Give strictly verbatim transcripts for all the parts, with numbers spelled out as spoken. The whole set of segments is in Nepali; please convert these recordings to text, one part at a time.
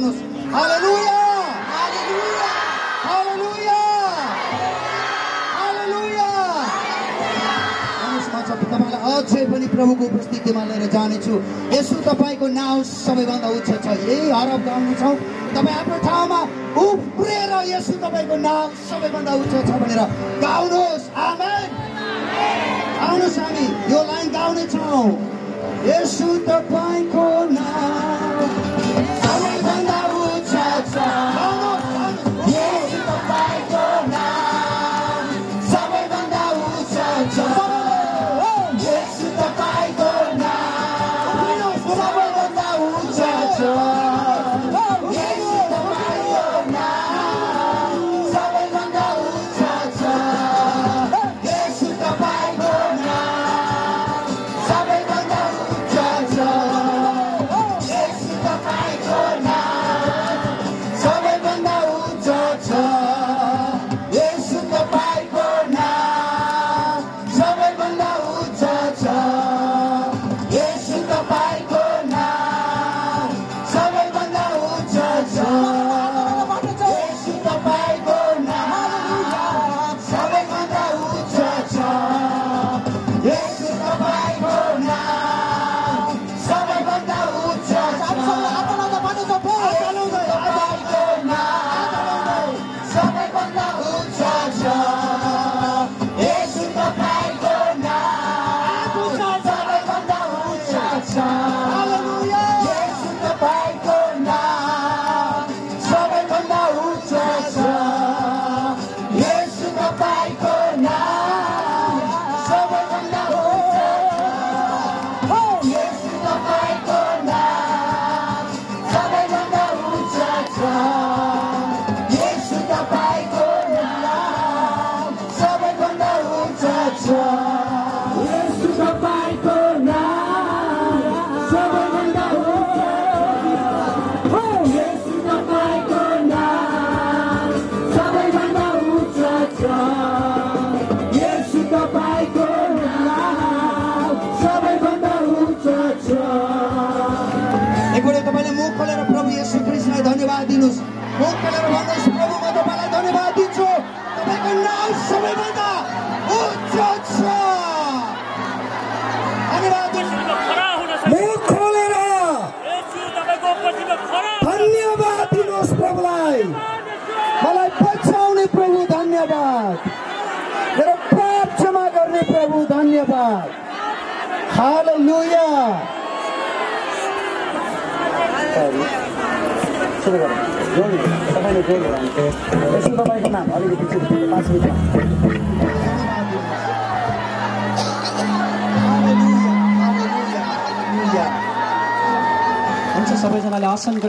hermanos. ¡Aleluya! ¡Aleluya! ¡Aleluya! ¡Aleluya! Vamos a तपाईँलाई अझै पनि प्रभुको उपस्थितिमा लिएर जानेछु. यसो तपाईको नाउँ सबैभन्दा उच्च छ. यही हरफ गाउनु छौ. तपाई आफ्नो ठाउँमा उफ्रेर यसो तपाईको नाम सबैभन्दा उच्च छ भनेर गाउनुहोस्. आमेन. आउनुहोस् हामी यो लाइन गाउने छौँ. यसो तपाईको नाम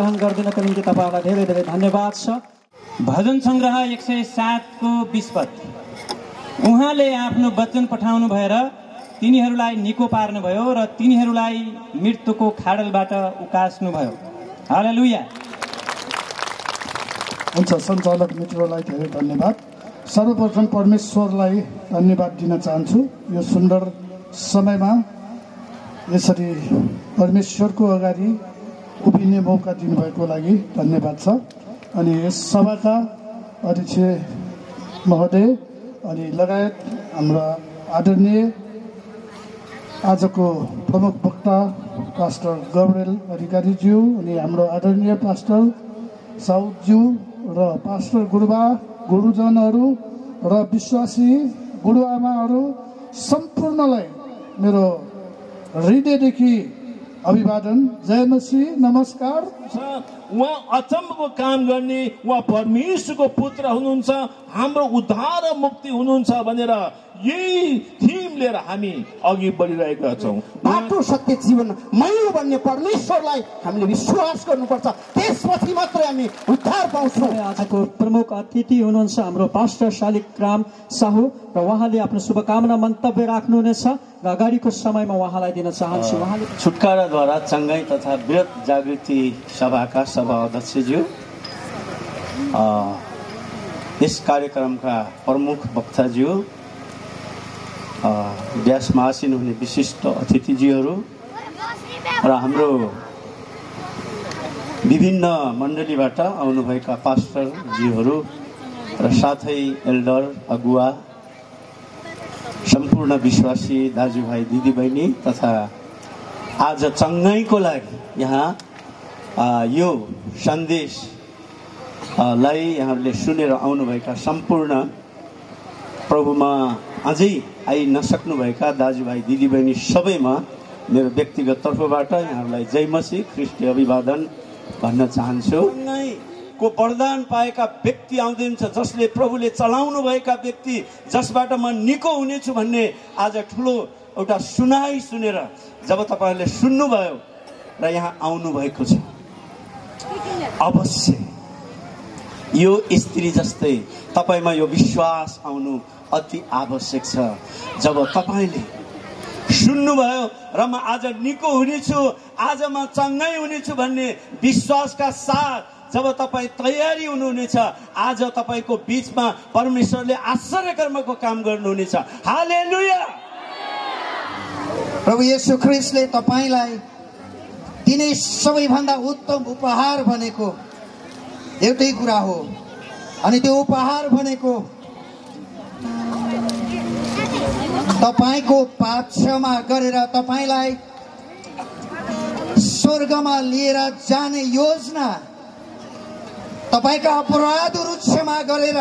धन्यवाद छ. भजन संग्रह एक सय सात को बीस पद. उहाँले आफ्नो वचन पठाउनु भएर तिनीहरूलाई निको पार्नुभयो र तिनीहरूलाई मृत्युको खाडलबाट उकास्नुभयो. हालेलुया. हुन्छ सञ्चालक मित्रलाई धेरै धन्यवाद. सर्वप्रथम परमेश्वरलाई धन्यवाद दिन चाहन्छु यो सुन्दर समयमा यसरी परमेश्वरको अगाडि उभिने मौका दिनुभएको लागि धन्यवाद छ. अनि यस सभाका अध्यक्ष महोदय अनि लगायत हाम्रा आदरणीय आजको प्रमुख वक्ता पास्टर गब्रिएल अधिकारीज्यू अनि हाम्रो आदरणीय पास्टर साउदज्यू र पास्टर गुरुबा गुरुजनहरू र विश्वासी गुरुआमाहरू सम्पूर्णलाई मेरो हृदयदेखि अभिवादन. जय मसी. नमस्कार. उहाँ अचम्मको काम गर्ने उहाँ परमेश्वरको पुत्र हुनुहुन्छ, हाम्रो उद्धार मुक्ति हुनुहुन्छ भनेर यही थीम लिएर हामी अघि बढिरहेका छौँ. बाटो सत्य जीवन म हो भन्ने परमेश्वरलाई हामीले विश्वास गर्नुपर्छ, त्यसपछि मात्रै हामी उद्धार पाउँछौँ. आजको प्रमुख अतिथि हुनुहुन्छ हाम्रो पास्टर शालिग्राम साहु र उहाँले आफ्नो शुभकामना मन्तव्य राख्नुहुनेछ र अगाडिको समयमा उहाँलाई दिन चाहन्छु. उहाँले छुटकाराद्वारा चङ्गाई तथा वृहत जागृति सभाका सभा अध्यक्षज्यू, यस कार्यक्रमका प्रमुख वक्ताज्यू, देशमा आसीन हुने विशिष्ट अतिथिजीहरू र हाम्रो विभिन्न मण्डलीबाट आउनुभएका पास्टर जीहरू र साथै एल्डर अगुवा सम्पूर्ण विश्वासी दाजुभाइ दिदीबहिनी तथा आज चङ्गाईको लागि यहाँ यो सन्देश लाई यहाँहरूले सुनेर आउनुभएका सम्पूर्ण प्रभुमा अझै आइ नसक्नुभएका दाजुभाइ दिदीबहिनी सबैमा मेरो व्यक्तिगत तर्फबाट यहाँहरूलाई जय मसीह ख्रीष्ट अभिवादन भन्न चाहन्छु। को वरदान पाएका व्यक्ति आउँदिन्छ, जसले प्रभुले चलाउनु भएका व्यक्ति, जसबाट म निको हुनेछु भन्ने आज ठुलो एउटा सुनाइ सुनेर जब तपाईहरुले सुन्नुभयो र यहाँ आउनु भएको छ, अवश्य यो स्त्री जस्तै तपाईमा यो विश्वास आउनु अति आवश्यक छ। जब तपाईले सुन्नुभयो र म आज निको हुनेछु, आज म चङ्गाई हुनेछु भन्ने विश्वासका साथ जब तपाई तयारी हुनुहुनेछ, आज तपाईको बीचमा परमेश्वरले आश्चर्यकर्मको काम गर्नुहुनेछ। हालेलुया। प्रभु येशू ख्रीष्टले तपाईलाई दिने सबैभन्दा उत्तम उपहार भनेको एउटै कुरा हो, अनि त्यो उपहार भनेको तपाईको पाप क्षमा गरेर तपाईलाई स्वर्गमा लिएर जाने योजना, तपाईका अपराधहरू क्षमा गरेर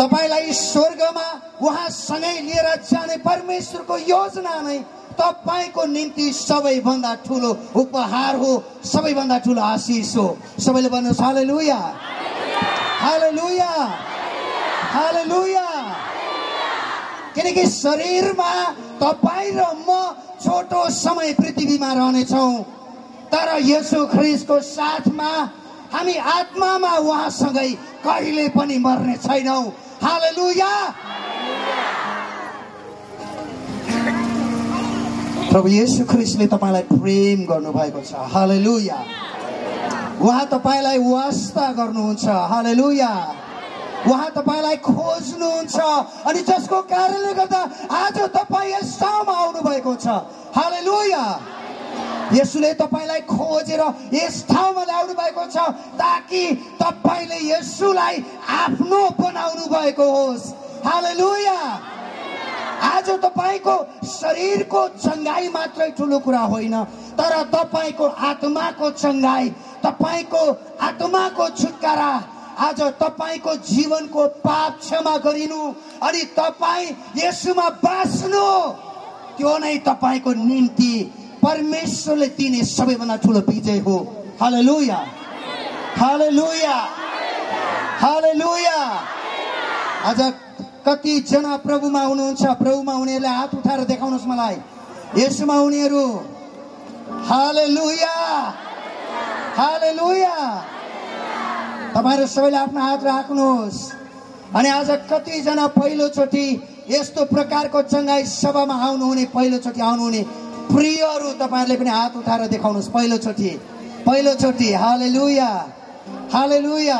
तपाईलाई स्वर्गमा उहाँसँगै लिएर जाने परमेश्वरको योजना नै तपाईको निम्ति सबैभन्दा ठुलो उपहार हो, सबैभन्दा ठुलो आशिष हो। सबैले भन्नुहोस् हालेलुया, हालेलुया, हालेलुया। किनकि शरीरमा तपाईँ र म छोटो समय पृथ्वीमा रहनेछौँ, तर येशू ख्रीष्टको साथमा हामी आत्मामा उहाँसँगै कहिले पनि मर्ने छैनौँ। हालेलुया। प्रभु येशू ख्रीष्टले तपाईलाई प्रेम गर्नुभएको छ। हालेलुया। उहाँ तपाईलाई वास्ता गर्नुहुन्छ। हालेलुया। उहाँ तपाईलाई खोज्नुहुन्छ, अनि जसको कारणले गर्दा आज तपाईँ यस ठाउँमा आउनु भएको छ। हालेलुया। येशूले तपाईलाई खोजेर यस ठाउँमा ल्याउनु भएको छ ताकि तपाईले येशूलाई आफ्नो बनाउनु भएको होस्। हालेलुया। आज तपाईको शरीरको चंगाई मात्रै ठुलो कुरा होइन, तर तपाईको आत्माको चंगाई, तपाईको आत्माको छुटकारा, आज तपाईको जीवनको पाप क्षमा गरिनु अनि तपाई येशूमा बाँच्नु, त्यो नै तपाईको निम्ति परमेश्वरले दिने सबैभन्दा ठुलो विजय हो। हालेलुया, हालेलुया, हालेलुया। आज कतिजना प्रभुमा हुनुहुन्छ? प्रभुमा हुनेहरूले हात उठाएर देखाउनुहोस् मलाई। यसमा हुनेहरू हालेलुया, हालेलुया। तपाईँहरू सबैले आफ्नो हात राख्नुहोस्। अनि आज कतिजना पहिलोचोटि यस्तो प्रकारको चङ्गाई सभामा आउनुहुने, पहिलोचोटि आउनुहुने प्रियहरू तपाईहरुले पनि हात उठाएर देखाउनुहोस्। पहिलोचोटि, पहिलोचोटि। हालेलुया, हालेलुया।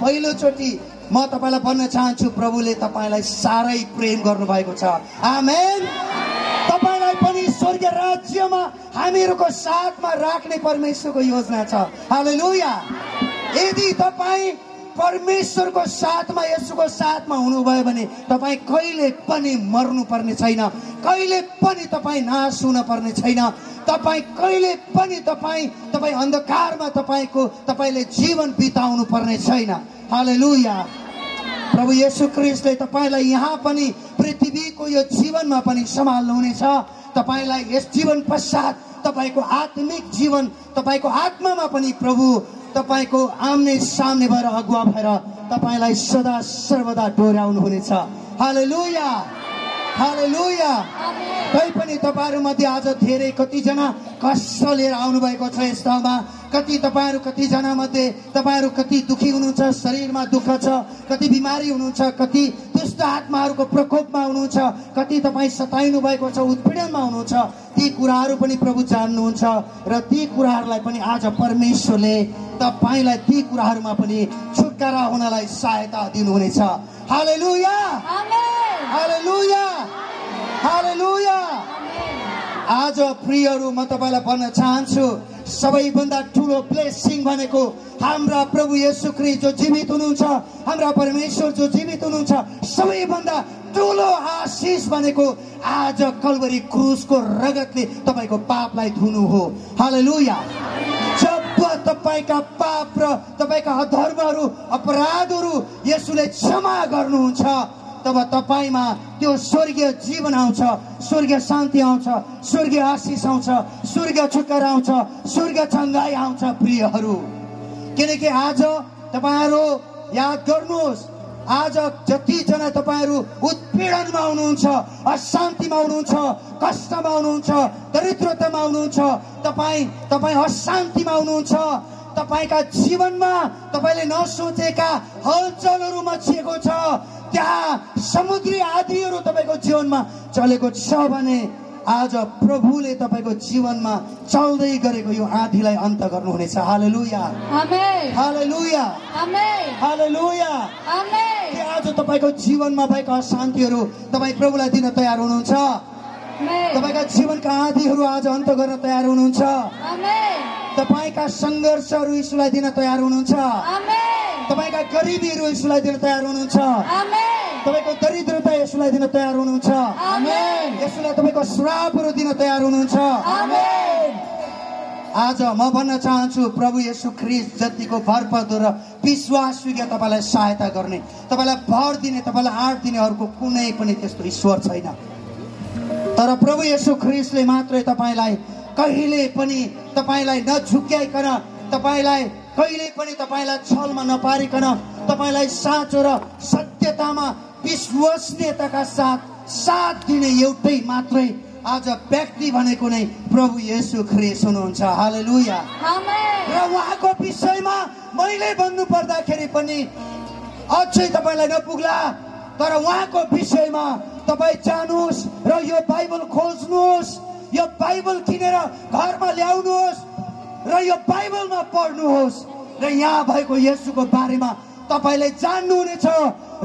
पहिलोचोटि म तपाईलाई भन्न चाहन्छु, प्रभुले तपाईलाई साह्रै प्रेम गर्नुभएको छ। आमेन। तपाईलाई पनि स्वर्गीय राज्यमा हामीहरूको साथमा राख्ने परमेश्वरको योजना छ। हालेलुया। यदि तपाईँ परमेश्वरको साथमा, येशूको साथमा हुनुभयो भने तपाईँ कहिले पनि मर्नु पर्ने छैन, कहिले पनि तपाईँ नाश हुन पर्ने छैन, तपाईँ कहिले पनि तपाईँ तपाईँ अन्धकारमा तपाईँको तपाईँले जीवन बिताउनु पर्ने छैन। हालेलुया। प्रभु येशू ख्रीष्टले तपाईँलाई यहाँ पनि पृथ्वीको यो जीवनमा पनि सम्हाल्नुहुनेछ। तपाईँलाई यस जीवन पश्चात तपाईँको आत्मिक जीवन, तपाईँको आत्मामा पनि प्रभु तपाईको आम्ने सामने भएर अगुवा भएर तपाईलाई सदा सर्वदा डोर्याउनु हुनेछ। हालेलुया, हालेलुया। तैपनि तपाईहरूमध्ये आज धेरै कतिजना कष्ट लिएर आउनुभएको छ यस ठाउँमा। कति तपाईँहरू कतिजना मध्ये तपाईँहरू कति दुखी हुनुहुन्छ, शरीरमा दुःख छ, कति बिमारी हुनुहुन्छ, कति दुष्ट आत्माहरूको प्रकोपमा हुनुहुन्छ, कति तपाईँ सताइनु भएको छ, उत्पीडनमा हुनुहुन्छ। ती कुराहरू पनि प्रभु जान्नुहुन्छ र ती कुराहरूलाई पनि आज परमेश्वरले तपाईँलाई ती कुराहरूमा पनि छुटकारा हुनलाई सहायता दिनुहुनेछ। हालेलुया, हालेलुया, हालेलुया। आज प्रियहरू म तपाईँलाई भन्न चाहन्छु, सबैभन्दा ठूलो ब्लेसिङ भनेको हाम्रा प्रभु येशू ख्रीष्ट जो जीवित हुनुहुन्छ, हाम्रा परमेश्वर जो जीवित हुनुहुन्छ, सबैभन्दा ठूलो आशीष भनेको आज कल्वरी क्रुसको रगतले तपाईको पापलाई धुनु हो। हालेलुया। जब तपाईका पाप र तपाईका अधर्महरू, अपराधहरू येशूले क्षमा गर्नुहुन्छ, तब तपाईमा त्यो स्वर्गीय जीवन आउँछ, स्वर्गीय शान्ति आउँछ, स्वर्गीय आशीष आउँछ, स्वर्गीय छुटकारा आउँछ, स्वर्गीय चंगाई आउँछ प्रियहरू। किनकि आज तपाईहरु याद गर्नुहोस्, आज जतिजना तपाईहरु उत्पीडनमा हुनुहुन्छ, अशान्तिमा हुनुहुन्छ, कष्टमा हुनुहुन्छ, दरिद्रतामा हुनुहुन्छ, तपाई तपाई अशान्तिमा हुनुहुन्छ, तपाईका जीवनमा तपाईले नसोचेका हलचलहरू मचिएको छ, त्यहाँ समुद्री आँधीहरू तपाईको जीवनमा चलेको छ भने आज प्रभुले तपाईको जीवनमा चल्दै गरेको यो आँधीलाई अन्त गर्नुहुनेछ। हालेलुया। आमेन। हालेलुया। आमेन। हालेलुया। आमेन। के आज तपाईको जीवनमा भएका अशान्तिहरू तपाई प्रभुलाई दिन तयार हुनुहुन्छ? आमेन। तपाईका जीवनका आँधीहरू आज अन्त गर्न तयार हुनुहुन्छ? आमेन। तपाईका संघर्षहरू यीशुलाई दिन तयार हुनुहुन्छ? आमेन। तपाईका गरिबीहरू यसलाई दिन तयार हुनुहुन्छ? आमेन। तपाईको दरिद्रता यसलाई दिन तयार हुनुहुन्छ? आमेन। यसलाई तपाईको श्रापहरू दिन तयार हुनुहुन्छ? आमेन। आज म भन्न चाहन्छु, प्रभु येशू ख्रीष्ट जतिको भरपर्दो र विश्वासयोग्य तपाईलाई सहायता गर्ने, तपाईलाई भर दिने, तपाईलाई आँट दिने अरूको कुनै पनि त्यस्तो ईश्वर छैन। तर प्रभु येशू ख्रीष्टले मात्रै तपाईलाई कहिले पनि तपाईलाई नझुक्याइकन, तपाईलाई कहिले पनि तपाईलाई छलमा नपारिकन, तपाईलाई साँचो र सत्यतामा विश्वसनीयताका साथ साथ दिने एउटै मात्रै आज व्यक्ति भनेको नै प्रभु येशू ख्रीष्ट हुनुहुन्छ। हालेलुया। आमेन। र उहाँको विषयमा मैले भन्नु पर्दाखेरि पनि अझै तपाईलाई नपुग्ला, तर उहाँको विषयमा तपाईँ जानुहोस् र यो बाइबल खोज्नुहोस्, यो बाइबल किनेर घरमा ल्याउनुहोस् र यो बाइबलमा पढ्नुहोस् र यहाँ भएको येशूको बारेमा तपाईले जान्नुहुनेछ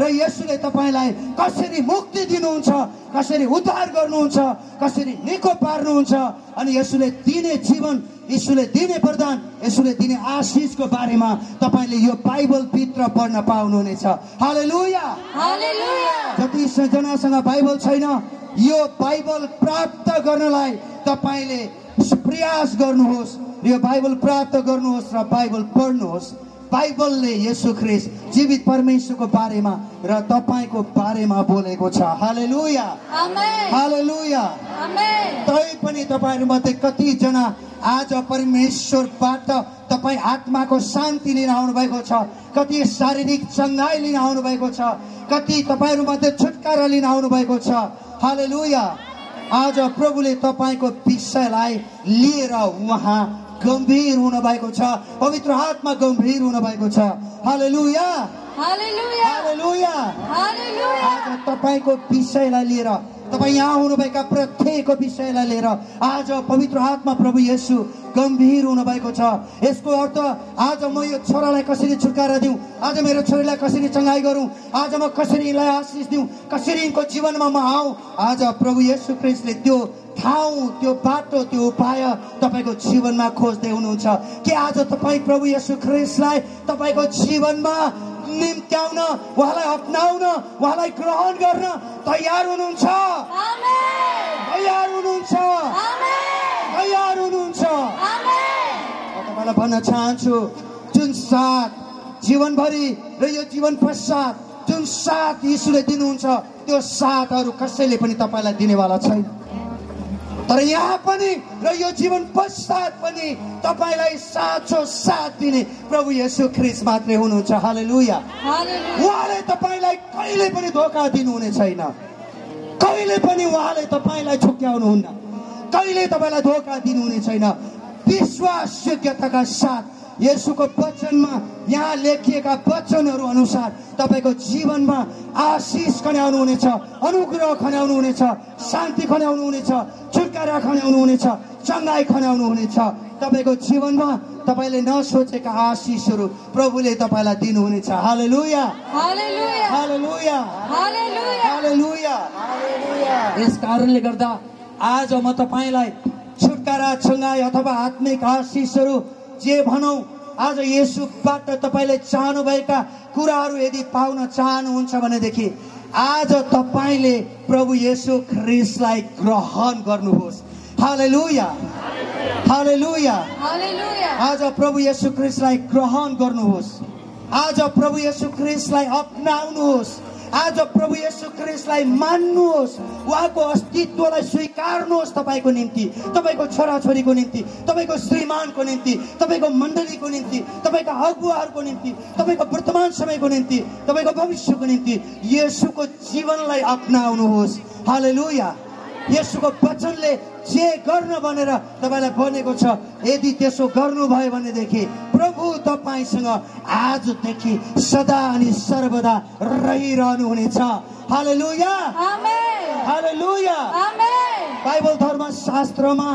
र येशूले तपाईलाई कसरी मुक्ति दिनुहुन्छ, कसरी उद्धार गर्नुहुन्छ, कसरी निको पार्नुहुन्छ, अनि येशूले दिने जीवन, येशूले दिने वरदान, येशूले दिने आशीषको बारेमा तपाईले यो बाइबल भित्र पढ्न पाउनुहुनेछ। हालेलुया। हालेलुया। जति जनासँग बाइबल छैन, यो बाइबल प्राप्त गर्नलाई तपाईले प्रयास गर्नुहोस्, यो बाइबल प्राप्त गर्नुहोस् र बाइबल पढ्नुहोस्। बाइबलले येशू ख्रीष्ट जीवित परमेश्वरको बारेमा र तपाईको बारेमा बोलेको छ। हालेलुया। आमेन। हालेलुया। आमेन। तैपनि तपाईहरुमध्ये कतिजना आज परमेश्वरबाट तपाई आत्माको शान्ति लिन आउनुभएको छ, कति शारीरिक चंगाई लिन आउनुभएको छ, कति तपाईहरुमध्ये छुटकारा लिन आउनुभएको छ। हालेलुया। आज प्रभुले तपाईको विषयलाई लिएर उहाँ गम्भीर हुनु भएको छ, पवित्र आत्मा गम्भीर हुनु भएको छ। हालेलुया। हालेलुया। हालेलुया। हालेलुया। आज तपाईको विषयलाई लिएर, तपाई यहाँ हुनुभएका प्रत्येकको विषयलाई लिएर आज पवित्र आत्मा प्रभु येशू गम्भीर हुनु भएको छ। यसको अर्थ आज म यो छोरालाई कसरी छुटकारा दिउँ, आज मेरो छोरीलाई कसरी चंगाई गरौँ, आज म कसरी यसलाई आशीष दिउँ, कसरी यिनको जीवनमा म आऊ। आज प्रभु येशू ख्रीष्टले त्यो ठाउँ, त्यो बाटो, त्यो उपाय तपाईको जीवनमा खोज्दै हुनुहुन्छ। के आज तपाई प्रभु येशू ख्रीष्टलाई तपाईको जीवनमा निम्त्याउन, उहाँलाई अपनाउन, उहाँलाई ग्रहण गर्न तयार हुनुहुन्छ? आमेन। तयार हुनुहुन्छ? आमेन। तयार हुनुहुन्छ? आमेन। म तपाईलाई भन्न चाहन्छु, जुन साथ जीवनभरि र यो जीवन पश्चात जुन साथ यीशुले दिनुहुन्छ, त्यो साथ अरू कसैले पनि तपाईलाई दिनेवाला छैन। तर यहाँ पनि र यो जीवन पश्चात पनि तपाईलाई साँचो साथ दिने प्रभु येशू ख्रीष्ट मात्रै हुनुहुन्छ। हालेलुया। उहाँले तपाईलाई कहिले पनि धोका दिनुहुने छैन, कहिले पनि उहाँले तपाईलाई छुट्याउनुहुन्न, कहिले तपाईँलाई धोका दिनुहुने छैन। विश्वासयोग्यताका साथ येशूको वचनमा, यहाँ लेखिएका वचनहरू अनुसार तपाईको जीवनमा आशीष खन्याउनु हुनेछ, अनुग्रह खन्याउनु हुनेछ, शान्ति खन्याउनु हुनेछ, छुटकारा खन्याउनु हुनेछ, चंगाई खन्याउनु हुनेछ। तपाईको जीवनमा तपाईले नसोचेका आशीषहरू प्रभुले तपाईलाई दिनुहुनेछ। हालेलुया। हालेलुया। हालेलुया। हालेलुया। हालेलुया। यस कारणले गर्दा आज म तपाईलाई छुटकारा छुङ्गाई अथवा आत्मिक आशिषहरू जे भनौं आज येशूबाट तपाईले चाहनुभएका कुराहरू यदि पाउन चाहनुहुन्छ भनेदेखि आज तपाईले प्रभु येशू ख्रीष्टलाई ग्रहण गर्नुहोस्। हालेलुया हालेलुया हालेलुया। आज प्रभु येशू ख्रीष्टलाई ग्रहण गर्नुहोस्। आज प्रभु येशू ख्रीष्टलाई अपनाउनुहोस्। आज प्रभु येशू ख्रीष्टलाई मान्नुहोस्। उहाँको अस्तित्वलाई स्वीकार्नुहोस्। तपाईको निम्ति, तपाईको छोराछोरीको निम्ति, तपाईको श्रीमानको निम्ति, तपाईको मण्डलीको निम्ति, तपाईका अगुवाहरूको निम्ति, तपाईको वर्तमान समयको निम्ति, तपाईको भविष्यको निम्ति येशूको जीवनलाई अपनाउनुहोस्। हालेलुया। येशूको वचनले जे गर्न भनेर तपाईलाई भनेको छ, यदि त्यसो गर्नुभयो भनेदेखि प्रभु तपाईसँग आजदेखि सदा अनि सर्वदा रहिरहनु हुनेछ। Hallelujah amen hallelujah amen. Bible धर्मशास्त्रमा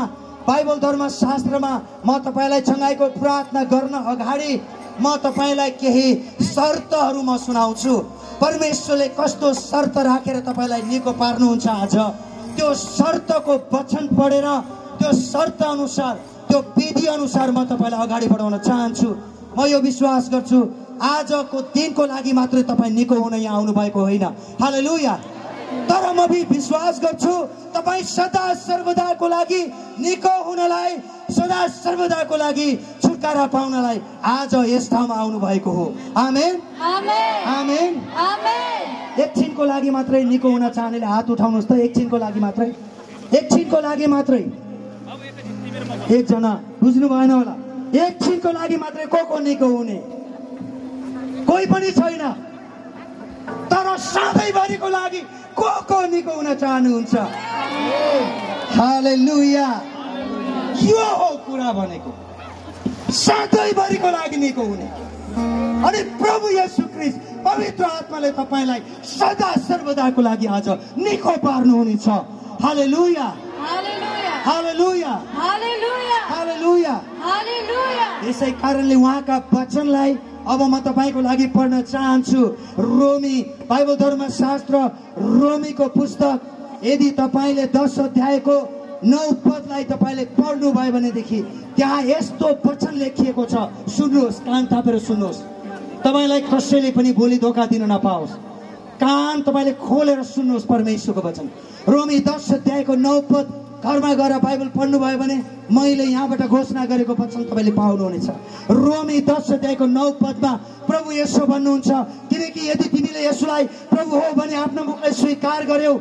Bible धर्मशास्त्रमा म तपाईलाई छँगाईको प्रार्थना गर्न अगाडि म तपाईलाई केही शर्तहरू म सुनाउँछु। परमेश्वरले कस्तो शर्त राखेर तपाईलाई निको पार्नुहुन्छ आज, त्यो शर्तको वचन पढेर त्यो शर्त अनुसार त्यो विधि अनुसार म तपाईलाई अगाडि बढाउन चाहन्छु। म यो विश्वास गर्छु आजको दिनको लागि मात्रै तपाईँ निको हुन यहाँ आउनु भएको होइन। हालेलुया। तर म पनि विश्वास गर्छु तपाईँ सदा सर्वदाको लागि निको हुनलाई, सदा सर्वदाको लागि छुटकारा पाउनलाई आज यस ठाउँमा आउनु भएको हो। आमेन आमेन आमेन आमेन। एकछिनको लागि मात्रै निको हुन चाहनेले हात उठाउनुहोस् त। एकछिनको लागि मात्रै एकछिनको लागि मात्रै एकजना बुझ्नु भएन होला। एकछिनको लागि मात्रै को को निको हुने? कोही पनि छैन। तर सधैँभरिको लागि को को निको हुन चाहनुहुन्छ? हालेलुया। यो हो कुरा भनेको, सधैँभरिको लागि निको हुने। अनि प्रभु येशू ख्रीष्ट पवित्र आत्माले तपाईलाई सदा सर्वदाको लागि आज निको पार्नुहुनेछ। हालेलुया हालेलुया हालेलुया हालेलुया हालेलुया हालेलुया। यसै कारणले उहाँका वचनलाई अब म तपाईको लागि पढ्न चाहन्छु। रोमी बाइबल धर्मशास्त्र रोमीको पुस्तक यदि तपाईले दस अध्यायको नौ पदलाई तपाईले पढ्नु भयो भनेदेखि त्यहाँ यस्तो वचन लेखिएको छ। सुन्नुहोस्, कान थापेर सुन्नुहोस्। तपाईलाई कसैले पनि भोलि धोका दिन नपाओस्। कान तपाईले खोलेर सुन्नुहोस् परमेश्वरको वचन। रोमी दस अध्यायको नौ पद घरमा गएर बाइबल पढ्नुभयो भने मैले यहाँबाट घोषणा गरेको वचन तपाईँले पाउनुहुनेछ। रोमी दस अध्यायको नौ पदमा प्रभु येशू भन्नुहुन्छ, किनकि यदि तिमीले येशूलाई प्रभु हो भने आफ्नो मुखले स्वीकार गर्यौ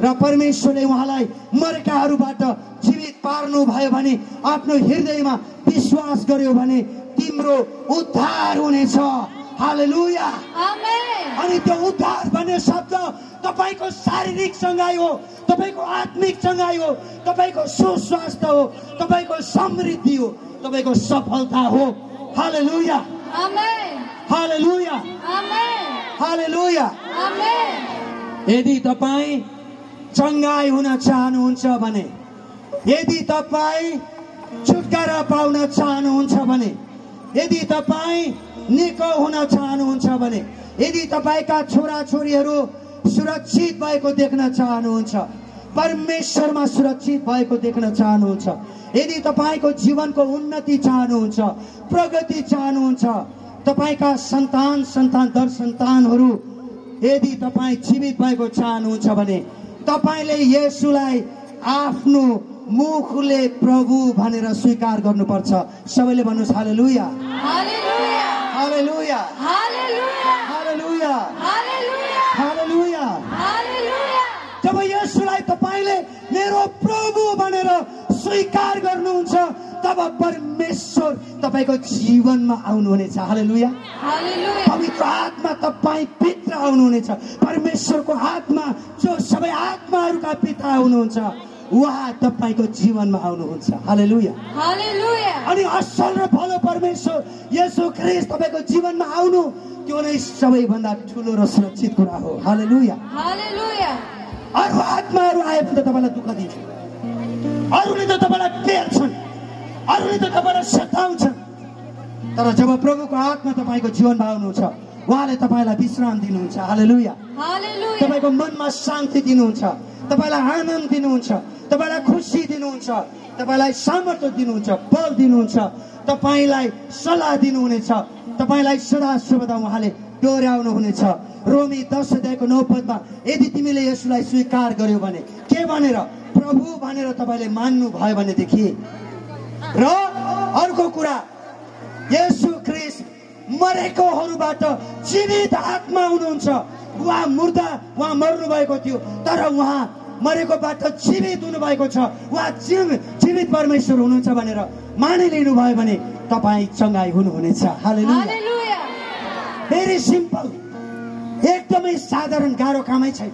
र परमेश्वरले उहाँलाई मरेकाहरूबाट जीवित पार्नु भयो भने आफ्नो हृदयमा विश्वास गर्यौ भने तिम्रो उद्धार हुनेछ। Hallelujah amen. अनि त्यो उद्धार भन्ने शब्द तपाईको शारीरिक चंगाई हो, तपाईको आत्मिक चंगाई हो, तपाईको सुस्वास्थ्य हो, तपाईको समृद्धि हो, तपाईको सफलता हो। Hallelujah amen hallelujah amen hallelujah amen. यदि तपाईँ चंगाई हुन चाहनुहुन्छ भने, यदि तपाईँ छुटकारा पाउन चाहनुहुन्छ भने, यदि तपाईँ निको हुन चाहनुहुन्छ भने, यदि तपाईँका छोराछोरीहरू सुरक्षित भएको देख्न चाहनुहुन्छ, परमेश्वरमा सुरक्षित भएको देख्न चाहनुहुन्छ, यदि तपाईँको जीवनको उन्नति चाहनुहुन्छ, प्रगति चाहनुहुन्छ, तपाईँका सन्तान सन्तान दर सन्तानहरू यदि तपाईँ जीवित भएको चाहनुहुन्छ भने तपाईँले येशूलाई आफ्नो मुखले प्रभु भनेर स्वीकार गर्नुपर्छ। सबैले भन्नुहोस् हालेलुया हालेलुया हालेलुया हालेलुया हालेलुया हालेलुया। जब येशूलाई तपाईले मेरो प्रभु भनेर स्वीकार गर्नुहुन्छ तब परमेश्वर तपाईको जीवनमा आउनुहुनेछ। हालेलुया हालेलुया। पवित्र आत्मा तपाई भित्र आउनुहुनेछ। परमेश्वरको आत्मा जो सबै आत्माहरूका पिता हुनुहुन्छ उहाँ तपाईको जीवनमा आउनुहुन्छ। हालेलुया हालेलुया। अनि असल र भलो परमेश्वर येशू ख्रीष्ट तपाईको जीवनमा आउनु त्यो नै सबैभन्दा ठुलो र सुरक्षित कुरा हो। हालेलुया हालेलुया। अरू आत्माहरू आए पनि त तपाईँलाई दुःख दिन्छ, अरूले त तपाईँलाई पेल्छन्, अरूले त तपाईँलाई सताउँछन्, तर जब प्रभुको आत्मा तपाईँको जीवनमा आउनुहुन्छ उहाँले तपाईँलाई विश्राम दिनुहुन्छ। हालेलुया हालेलुया। तपाईँको मनमा शान्ति दिनुहुन्छ, तपाईँलाई आनन्द दिनुहुन्छ, तपाईँलाई खुसी दिनुहुन्छ। दिनुहुन्छ, तपाईलाई सामर्थ्य दिनुहुन्छ, बल दिनुहुन्छ, तपाईलाई सल्लाह दिनुहुनेछ, तपाईलाई सदा सर्वदा उहाँले डोर्याउनु हुनेछ। रोमी दस अध्यायको नौ पदमा यदि तिमीले यसलाई स्वीकार गर्यो भने, के भनेर? प्रभु भनेर तपाईले मान्नु भयो भने देखि। र अर्को कुरा, येशू ख्रीस्ट मरेकोहरुबाट जीवित आत्मा हुनुहुन्छ। उहाँ मुर्दा, उहाँ मर्नु भएको थियो, तर उहाँ मरेकोबाट जीवित हुनु भएको छ। उहाँ जीवित परमेश्वर हुनुहुन्छ भनेर मानिलिनु भयो भने तपाई चंगाई हुनुहुनेछ। हालेलुया। भेरी सिम्पल, एकदमै साधारण, गाह्रो कामै छैन।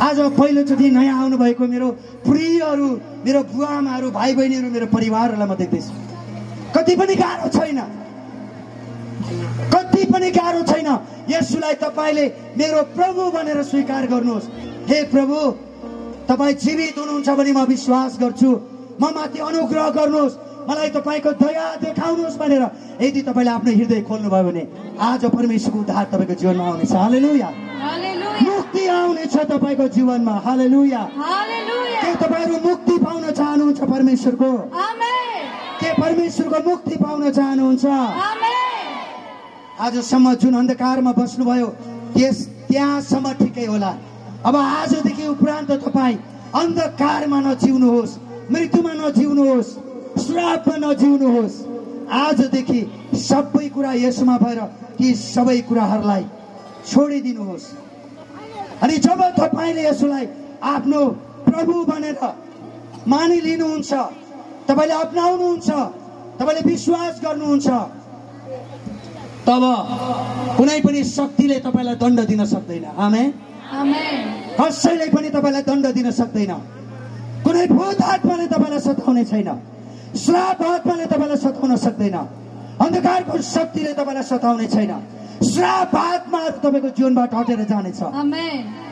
आज पहिलोचोटि नयाँ आउनुभएको मेरो प्रियहरू, मेरो बुवामाहरू, भाइ बहिनीहरू, मेरो परिवारहरूलाई म देख्दैछु। कति पनि गाह्रो छैन, कति पनि गाह्रो छैन। यसुलाई तपाईले मेरो प्रभु भनेर स्वीकार गर्नुहोस्। हे प्रभु, तपाईँ जीवित हुनुहुन्छ भने म विश्वास गर्छु, म माथि अनुग्रह गर्नुहोस्, मलाई तपाईँको दया देखाउनुहोस् भनेर यदि तपाईँले आफ्नो हृदय खोल्नु भयो भने आज परमेश्वरको उद्धार तपाईँको जीवनमा आउनेछ। हालेलुया। मुक्ति आउनेछ तपाईँको जीवनमा। हालेलुया। के तपाईँहरू मुक्ति पाउन चाहनुहुन्छ? परमेश्वरको के परमेश्वरको मुक्ति पाउन चाहनुहुन्छ? आजसम्म जुन अन्धकारमा बस्नुभयो त्यस त्यहाँसम्म ठिकै होला। अब आजदेखि उपरान्त तपाईँ अन्धकारमा नजिउनुहोस्, मृत्युमा नजिउनुहोस्, श्रापमा नजिउनुहोस्। आजदेखि सबै कुरा यसमा भएर ती सबै कुराहरूलाई छोडिदिनुहोस्। अनि जब तपाईँले यसलाई आफ्नो प्रभु भनेर मानिलिनुहुन्छ, तपाईँले अपनाउनुहुन्छ, तपाईँले विश्वास गर्नुहुन्छ, तब कुनै पनि शक्तिले तपाईँलाई दण्ड दिन सक्दैन। आमेन। कसैले पनि तपाईँलाई दण्ड दिन सक्दैन। कुनै भूत आत्माले तपाईँलाई सताउने छैन, श्राप आत्माले तपाईँलाई सताउन सक्दैन, अन्धकारको शक्तिले तपाईँलाई सताउने छैन। श्राप आत्मा तपाईँको जीवनबाट हटेर जानेछ।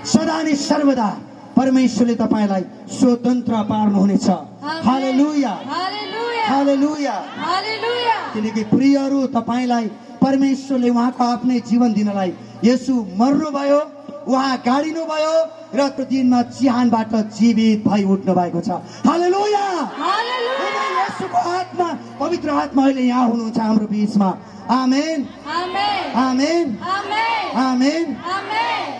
सदा अनि सर्वदा परमेश्वरले तपाईँलाई स्वतन्त्र पार्नुहुनेछ। हालेलुया। हालेलुया। किनकि प्रियहरू, तपाईँलाई परमेश्वरले उहाँको आफ्नै जीवन दिनलाई येशू मर्नुभयो, उहाँ गाडिनु भयो र दिनमा चिहानबाट जीवित भई उठ्नु भएको छ। हालेलुया। येशूको आत्मा, पवित्र आत्मा अहिले यहाँ हुनुहुन्छ हाम्रो बीचमा। आमेन। आमेन। आमेन।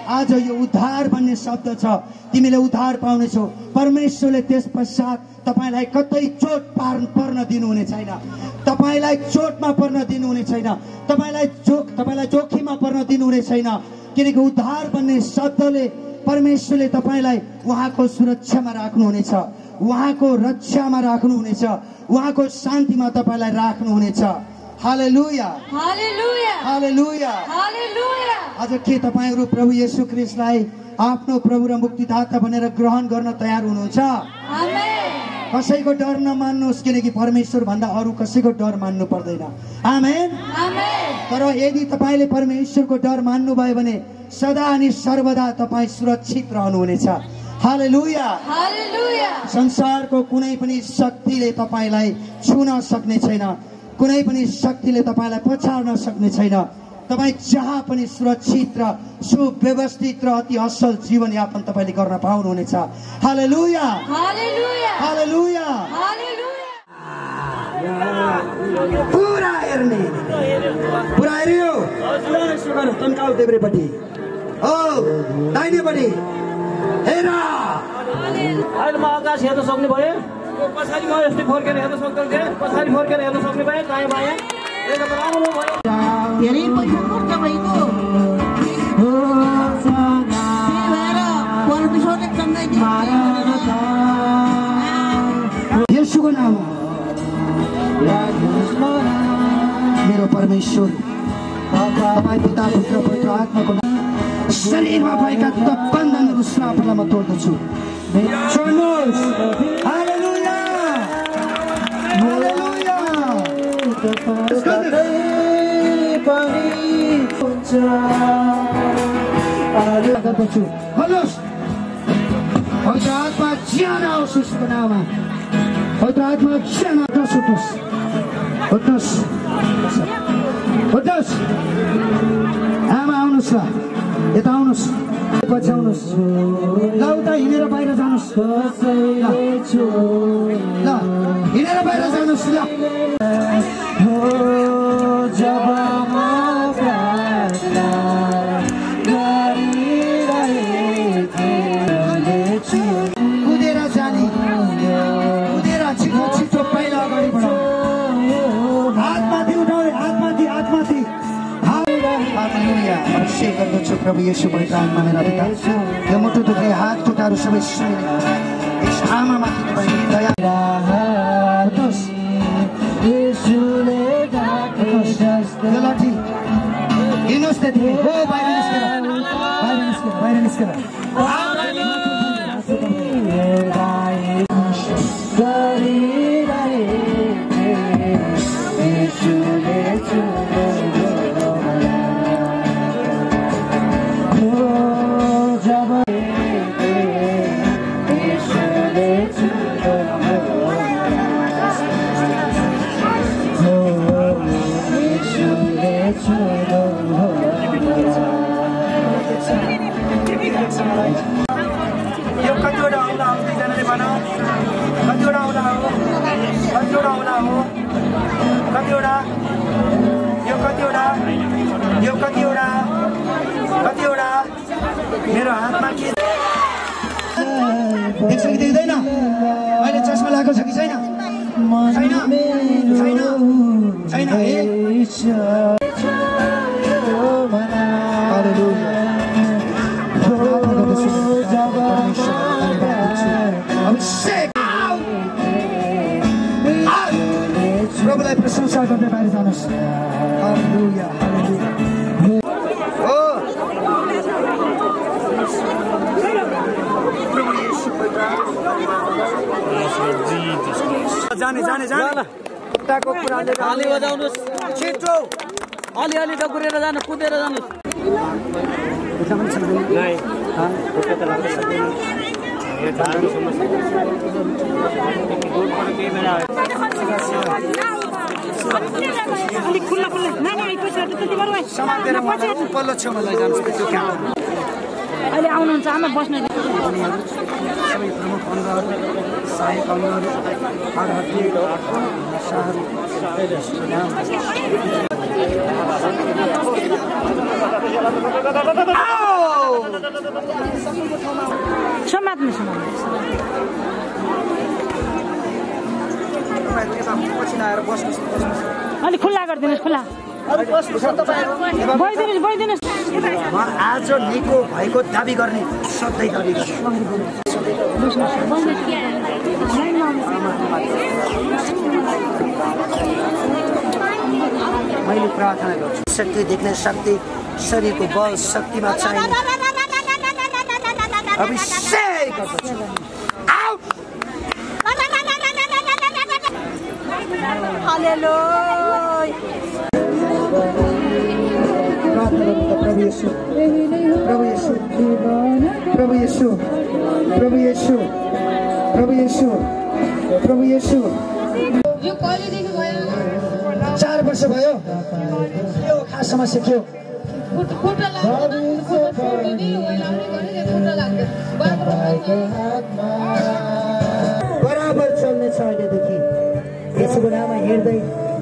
आज यो उद्धार भन्ने शब्द छ, तिमीले उद्धार पाउनेछौ। परमेश्वरले त्यस पश्चात तपाईँलाई कतै चोट पार्न पर्न दिनुहुने छैन, तपाईँलाई चोटमा पर्न दिनुहुने छैन, तपाईँलाई जोख तपाईँलाई जोखिममा पर्न दिनुहुने छैन। किनकि उद्धार भन्ने शब्दले परमेश्वरले तपाईँलाई उहाँको सुरक्षामा राख्नुहुनेछ, उहाँको रक्षामा राख्नुहुनेछ, उहाँको शान्तिमा तपाईँलाई राख्नुहुनेछ। हालेलुया। हालेलुया। हालेलुया। हालेलुया। आज के तपाईँहरू प्रभु येशू ख्रीष्टलाई आफ्नो प्रभु र मुक्तिदाता भनेर ग्रहण गर्न तयार हुनुहुन्छ? आमेन। कसैको डर नमान्नुहोस्, किनकि परमेश्वर भन्दा अरू कसैको डर मान्नु पर्दैन। आमेन। तर यदि तपाईँले परमेश्वरको डर मान्नुभयो भने सदा अनि सर्वदा तपाईँ सुरक्षित रहनुहुनेछ। हालेलुया। हालेलुया। संसारको कुनै पनि शक्तिले तपाईँलाई छुन सक्ने छैन, कुनै पनि शक्तिले तपाईँलाई पछाड्न सक्ने छैन। तपाईँ जहाँ पनि सुरक्षित र सुव्यवस्थित र अति असल जीवनयापन तपाईँले गर्न पाउनुहुनेछ। हालेलुया। हालेलुया। हालेलुया। हालेलुया। पुरा हेर्ने, पुरा हेर्यो। तन्काउ देब्रेपट्टि, ओ दाहिनेपट्टि हेर। अहिले म आकाश हेर्न सक्ने भएँ, पछाडि म यस्तै फर्केर हेर्न सक्दैन, पछाडि फर्केर हेर्न सक्ने भएँ, दायाँ बायाँ। धेरै पैसा खर्च भएको येशूको नाम मेरो परमेश्वर तपाईँ पिता पुत्र पवित्र आत्माको नाम शरीरमा भएका सब बन्धनहरू श्रापलाई म तोड्दछु। पवित्र आत्मा ज्ञान आओस् उसको नाममा। पवित्र आत्मा ज्ञान आओस्। उठ्नुहोस्, उठ्नुहोस्, उठ्नुहोस्। आमा आउनुहोस्, यता आउनुहोस्। बचाउनुस् ल उता हिँडेर बाहिर जानुस् ल हिँडेर बाहिर जानुस् ल प्रभु येशू मसीह नाममा मेरा पिता यो मुटु दुख्ने हात खुट्टाहरु सबै सुन्ने यस आमामाथि तपाईंले दया गर्नुहोस् येशूले डाक्नुहोस् जसले हिँड्नुहोस् त्यति हो बाहिर निस्केर बाहिर निस्केर बाहिर निस्केर मेरो हातमा के देख्छ कि देख्दैन अहिले चस्मा लगाएको छ कि छैन छैन छैन छैन है प्रशंसा गर्दै बाहिर जानुस् हालेलुया हालेलुया हो जाने जाने जाने खुट्टाको कुराले हाली बजाउनुस् छिटो अलि अलि दगुरेर जानु कुदेर जानुस् खुट्टा पनि छैन नाइ हां खुट्टा त लाग्न सक्दैन यो धारणा समस्या गोल पनि केही बेला अलिक खुल्ला खुल्ला नानी आइपुग्यो त्यति गरौँ समातेर उपल्लो छेउमा लैजान्छु त्यो काम अहिले आउनुहुन्छ आमा बस्न सबै प्रमुख अङ्गहरु सहायक अङ्गहरु आधारभूत शाहरु सबैले नाम समात्नु समात्नु अलिक खुल्ला गरिदिनुहोस् खुल्ला म आज निको भएको दाबी गर्ने सधैँ दाबी मैले प्रार्थना गर्छु शक्ति देख्ने शक्ति शरीरको बल शक्तिमा चाहिने अभिषेक Hallelujah. प्रभु येशू प्रभु येशू प्रभु येशू प्रभु येशू प्रभु येशू प्रभु येशू यो कहिलेदेखि भयो चार वर्ष भयो यो खास समस्या के हो खुट्टा लाग्दैन खुट्टा दिदी ओइलाउने गर्ने खुट्टा लाग्दैन बराबर चल्ने छ अहिलेदेखि यसको नाममा हेर्दै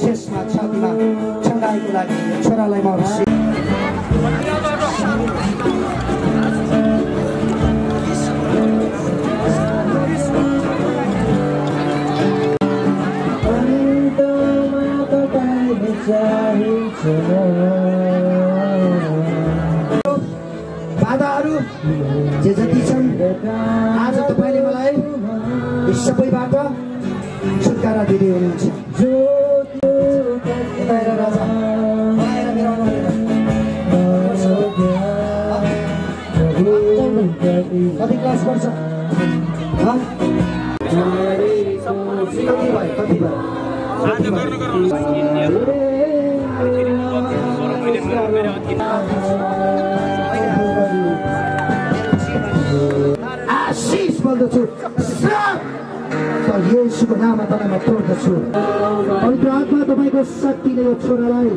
चेस्टमा छातीमा छन्डाइको लागि छोरालाई म अभिषेक आधाहरू जे जति छन् आज तपाईले मलाई यी सबैबाट छुटकारा दिदै हुनुहुन्छ। कति क्लास गर्छ? आशीष बोल्दछु येशूको नाममा तोड्दछु। पवित्र आत्मा तपाईको शक्तिले यो छोरालाई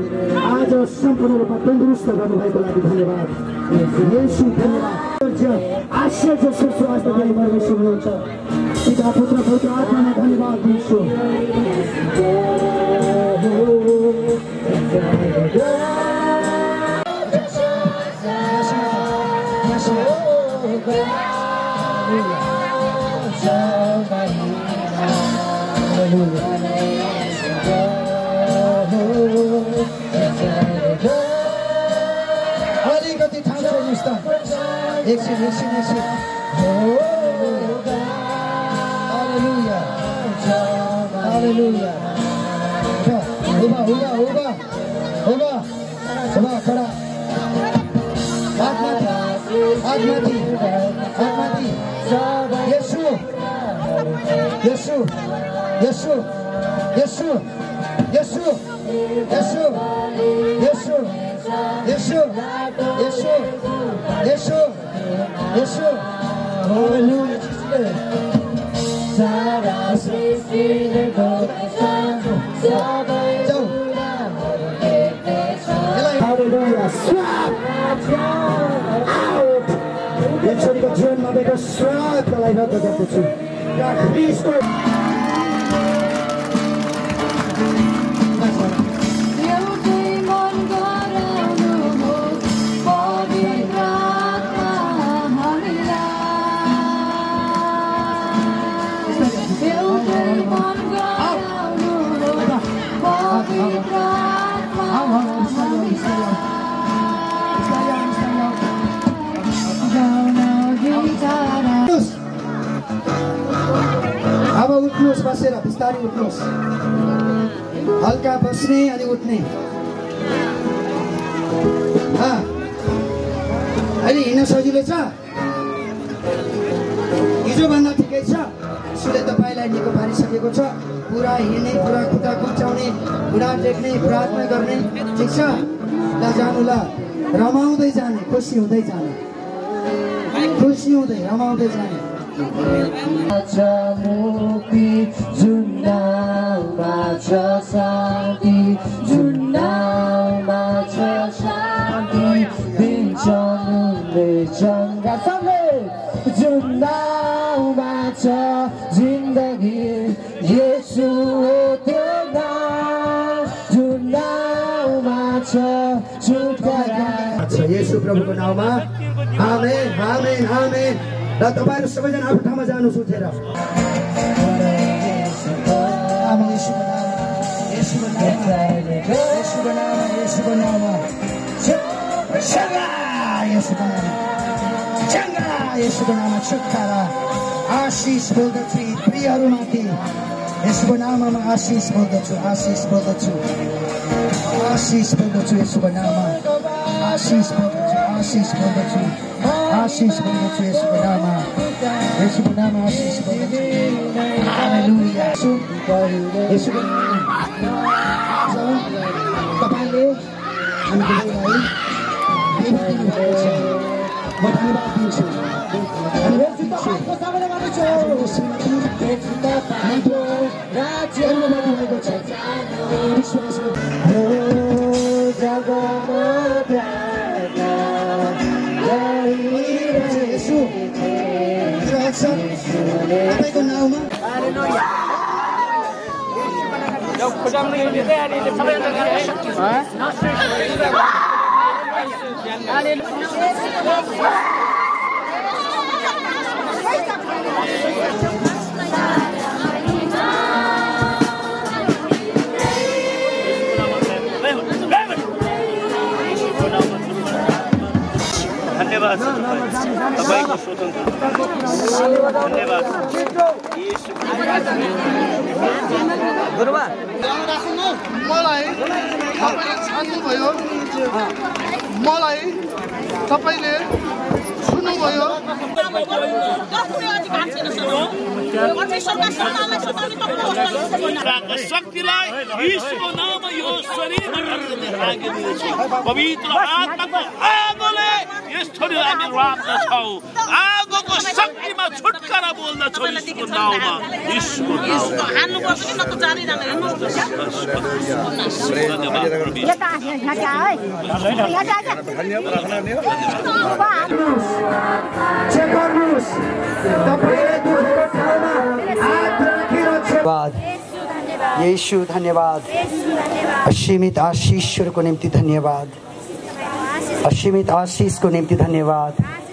आज सम्पूर्ण रूपमा तन्दुरुस्त गर्नुभएको लागि धन्यवाद येशू। धन्यवाद आशीष जसो स्वास्थ्य दिने परमेश्वर हुनुहुन्छ। पिता पुत्र पवित्र आत्मालाई धन्यवाद दिन्छु। अलिकति थाहा छ एकछिन एकछिन एकछिन हालेलुया हालेलुया होबा होबा होबा होबा सभा खडा आत्माति आत्माति आत्माति येशू येशू येशू येशू येशू येशू येशू येशू येशू येशू येशू हालेलुया सारा सृष्टि को साँचो सबै कुरा मरेते छ। हालेलुया स्वागत आउट यसको जीवनमा बेको स्वागतलाई नत गर्दछु या ख्रीष्टको उठ्नुहोस्, बसेर बिस्तारै उठ्नुहोस्, हल्का बस्ने अनि उठ्ने। अहिले हिँड्न सजिलो छ, हिजोभन्दा ठिकै छ। यसले तपाईँलाई निको पारिसकेको छ। पुरा हिँड्ने, पुरा खुट्टा कुचाउने, पुरा टेक्ने, प्रार्थना गर्ने, ठिक छ ल जानु ल। रमाउँदै जाने, खुसी हुँदै जाने, खुसी हुँदै रमाउँदै जाने। मुक्ति जुन्डामा छ शान्ति, जुन्डामा छ शान्ति दिन्छनुले चङ्गा सबै जुन्डामा छ जिन्दगी। येशू हो त्यो नाम जुन्डामा छ छुटकारा। येशू प्रभुको नाममा आमेन आमेन आमेन। र तपाईहरु सबैजना आफ्नो ठाउँमा जानुहोस् उठेर। येशूको नाममा छुटकारा आशीष बोल्दछु। प्रियहरुमाथि येशूको नाममा आशीष बोल्दछु, आशीष बोल्दछु, आशीष बोल्दछु। येशूको नाममा आशीष बोल्दछु, आशीष बोल्दछु, आशीष बोल्दछु। येशूको नाममा, येशूको नाममा आशीष बोल्दछु। हालेलुया। येशूको तपाईले हामीलाई दिनुभएको छ। म धन्यवाद दिन्छु। Hallelujah. धन्यवाद धन्यवाद सबैको स्वतन्त्रता धन्यवाद गुरुबा राख्नु मलाई छान्नु भयो मलाई तपाईले सुन्नु भयो शक्तिलाई यीशुको नाम यो शरीरबाट निकाल्नु पवित्र आत्माको आगोले यस छोरीलाई हामी राख्दछौ आगोको शक्तिमा छुटकारा बोल्दछौ यीशुको नाममा यीशुको नाममा हान्नु पर्छ कि न त जारी जान हेर्नु यता नका है यता यीशु धन्यवाद असीमित आशीष को निम्ति धन्यवाद असीमित आशीष को निम्ति धन्यवाद।